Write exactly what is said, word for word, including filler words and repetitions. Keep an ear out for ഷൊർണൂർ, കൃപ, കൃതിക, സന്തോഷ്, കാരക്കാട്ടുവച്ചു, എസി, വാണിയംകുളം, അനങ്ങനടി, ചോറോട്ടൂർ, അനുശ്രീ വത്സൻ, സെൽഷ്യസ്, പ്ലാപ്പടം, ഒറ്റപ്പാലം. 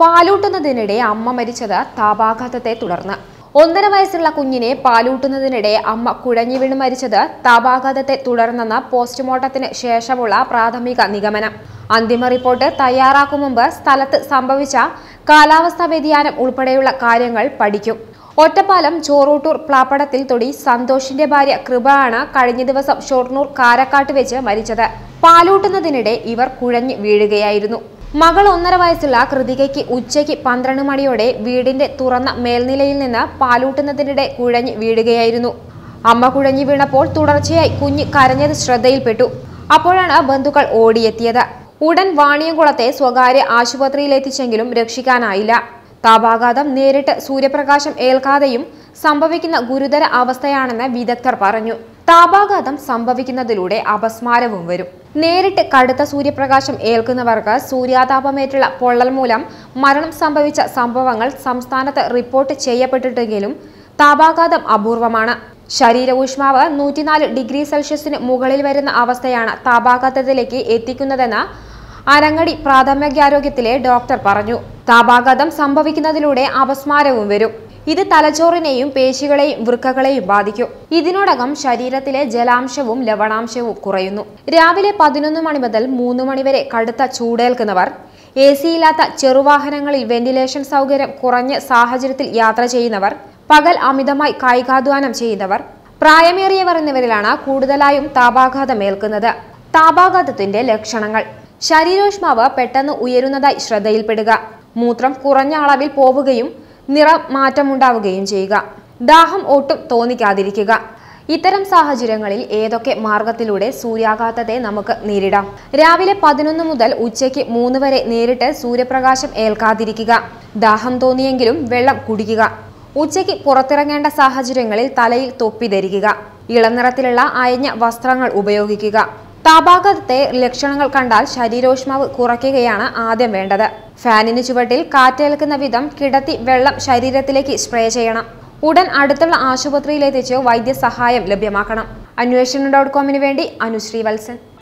പാലൂട്ടുന്നതിനിടെ അമ്മ മരിച്ചത് താപാഘാതത്തെ തുടർന്ന്. ഒന്നര വയസ്സുള്ള കുഞ്ഞിനെ പാലൂട്ടുന്നതിനിടെ അമ്മ കുഴഞ്ഞു വീണ് മരിച്ചത് താപാഘാതത്തെ തുടർന്നെന്ന പോസ്റ്റ്മോർട്ടത്തിന് ശേഷമുള്ള പ്രാഥമിക നിഗമനം. അന്തിമ റിപ്പോർട്ട് തയ്യാറാക്കും മുമ്പ് സ്ഥലത്ത് സംഭവിച്ച കാലാവസ്ഥാ വ്യതിയാനം ഉൾപ്പെടെയുള്ള കാര്യങ്ങൾ പഠിക്കും. ഒറ്റപ്പാലം ചോറോട്ടൂർ പ്ലാപ്പടത്തിൽ തൊടി സന്തോഷിന്റെ ഭാര്യ കൃപ ആണ് കഴിഞ്ഞ ദിവസം ഷൊർണൂർ കാരക്കാട്ട് വെച്ച് മരിച്ചത്. പാലൂട്ടുന്നതിനിടെ ഇവർ കുഴഞ്ഞു വീഴുകയായിരുന്നു. മകൾ ഒന്നര വയസ്സുള്ള കൃതികയ്ക്ക് ഉച്ചയ്ക്ക് പന്ത്രണ്ട് മണിയോടെ വീടിന്റെ തുറന്ന മേൽനിലയിൽ നിന്ന് പാലൂട്ടുന്നതിനിടെ കുഴഞ്ഞു വീഴുകയായിരുന്നു. അമ്മ കുഴഞ്ഞു വീണപ്പോൾ തുടർച്ചയായി കുഞ്ഞ് കരഞ്ഞത് ശ്രദ്ധയിൽപ്പെട്ടു. അപ്പോഴാണ് ബന്ധുക്കൾ ഓടിയെത്തിയത്. ഉടൻ വാണിയംകുളത്തെ സ്വകാര്യ ആശുപത്രിയിലെത്തിച്ചെങ്കിലും രക്ഷിക്കാനായില്ല. താപാഘാതം നേരിട്ട് സൂര്യപ്രകാശം ഏൽക്കാതെയും സംഭവിക്കുന്ന ഗുരുതര അവസ്ഥയാണെന്ന് വിദഗ്ധർ പറഞ്ഞു. താപാഘാതം സംഭവിക്കുന്നതിലൂടെ അപസ്മാരവും വരും. നേരിട്ട് കടുത്ത സൂര്യപ്രകാശം ഏൽക്കുന്നവർക്ക് സൂര്യാതാപമേറ്റുള്ള പൊള്ളൽ മൂലം മരണം സംഭവിച്ച സംഭവങ്ങൾ സംസ്ഥാനത്ത് റിപ്പോർട്ട് ചെയ്യപ്പെട്ടിട്ടെങ്കിലും താപാഘാതം അപൂർവമാണ്. ശരീര ഊഷ്മാവ് നൂറ്റിനാല് ഡിഗ്രി സെൽഷ്യസിന് മുകളിൽ വരുന്ന അവസ്ഥയാണ് താപാഘാതത്തിലേക്ക് എത്തിക്കുന്നതെന്ന് അരങ്ങടി പ്രാഥമികാരോഗ്യത്തിലെ ഡോക്ടർ പറഞ്ഞു. താപാഘാതം സംഭവിക്കുന്നതിലൂടെ അപസ്മാരവും വരും. ഇത് തലച്ചോറിനെയും പേശികളെയും വൃക്കകളെയും ബാധിക്കും. ഇതിനോടകം ശരീരത്തിലെ ജലാംശവും ലവണാംശവും കുറയുന്നു. രാവിലെ പതിനൊന്ന് മണി മുതൽ മൂന്ന് മണിവരെ കടുത്ത ചൂടേൽക്കുന്നവർ, എ സി ഇല്ലാത്ത ചെറുവാഹനങ്ങളിൽ വെന്റിലേഷൻ സൗകര്യം കുറഞ്ഞ സാഹചര്യത്തിൽ യാത്ര ചെയ്യുന്നവർ, പകൽ അമിതമായി കായികാധ്വാനം ചെയ്യുന്നവർ, പ്രായമേറിയവർ എന്നിവരിലാണ് കൂടുതലായും താപാഘാതമേൽക്കുന്നത്. താപാഘാതത്തിന്റെ ലക്ഷണങ്ങൾ: ശരീരോഷ്മാവ് പെട്ടെന്ന് ഉയരുന്നതായി ശ്രദ്ധയിൽപ്പെടുക, മൂത്രം കുറഞ്ഞ അളവിൽ പോവുകയും നിറം മാറ്റമുണ്ടാവുകയും ചെയ്യുക, ദാഹം ഒട്ടും തോന്നിക്കാതിരിക്കുക. ഇത്തരം സാഹചര്യങ്ങളിൽ ഏതൊക്കെ മാർഗത്തിലൂടെ സൂര്യാഘാതത്തെ നമുക്ക് നേരിടാം? രാവിലെ പതിനൊന്ന് മുതൽ ഉച്ചയ്ക്ക് മൂന്ന് വരെ നേരിട്ട് സൂര്യപ്രകാശം ഏൽക്കാതിരിക്കുക. ദാഹം തോന്നിയെങ്കിലും വെള്ളം കുടിക്കുക. ഉച്ചയ്ക്ക് പുറത്തിറങ്ങേണ്ട സാഹചര്യങ്ങളിൽ തലയിൽ തൊപ്പി ധരിക്കുക. ഇളനിറത്തിലുള്ള അയഞ്ഞ വസ്ത്രങ്ങൾ ഉപയോഗിക്കുക. താപാഘാതത്തെ ലക്ഷണങ്ങൾ കണ്ടാൽ ശരീരോഷ്മാവ് കുറയ്ക്കുകയാണ് ആദ്യം വേണ്ടത്. ഫാനിന് ചുവട്ടിൽ കാറ്റേൽക്കുന്ന വിധം കിടത്തി വെള്ളം ശരീരത്തിലേക്ക് സ്പ്രേ ചെയ്യണം. ഉടൻ അടുത്തുള്ള ആശുപത്രിയിലെത്തിച്ച് വൈദ്യസഹായം ലഭ്യമാക്കണം. അന്വേഷണം ഡോട്ട് കോമിന് വേണ്ടി അനുശ്രീ വത്സൻ.